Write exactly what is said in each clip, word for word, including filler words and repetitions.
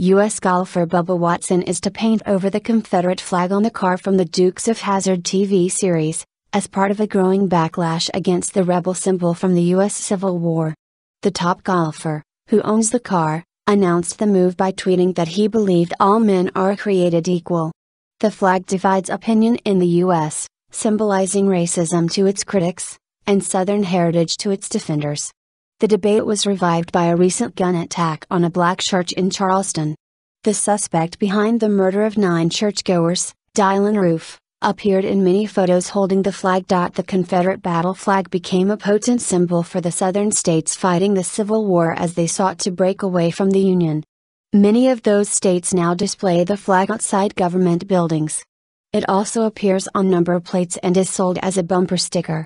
U S golfer Bubba Watson is to paint over the Confederate flag on the car from the Dukes of Hazzard T V series, as part of a growing backlash against the rebel symbol from the U S Civil War. The top golfer, who owns the car, announced the move by tweeting that he believed all men are created equal. The flag divides opinion in the U S, symbolizing racism to its critics, and Southern heritage to its defenders. The debate was revived by a recent gun attack on a black church in Charleston. The suspect behind the murder of nine churchgoers, Dylann Roof, appeared in many photos holding the flag. The Confederate battle flag became a potent symbol for the Southern states fighting the Civil War as they sought to break away from the Union. Many of those states now display the flag outside government buildings. It also appears on number plates and is sold as a bumper sticker.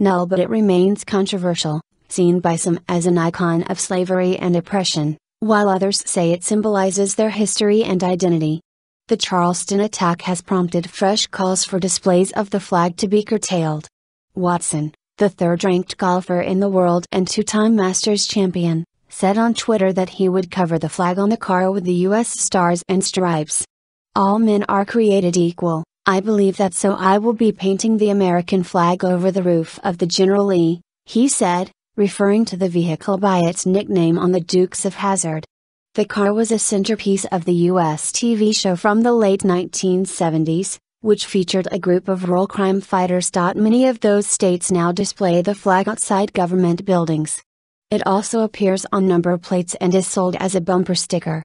Null, but it remains controversial, seen by some as an icon of slavery and oppression, while others say it symbolizes their history and identity. The Charleston attack has prompted fresh calls for displays of the flag to be curtailed. Watson, the third-ranked golfer in the world and two-time Masters champion, said on Twitter that he would cover the flag on the car with the U S stars and stripes. "All men are created equal. I believe that, so I will be painting the American flag over the roof of the General Lee," he said, referring to the vehicle by its nickname on the Dukes of Hazzard. The car was a centerpiece of the U S T V show from the late nineteen seventies, which featured a group of rural crime fighters. Many of those states now display the flag outside government buildings. It also appears on number plates and is sold as a bumper sticker.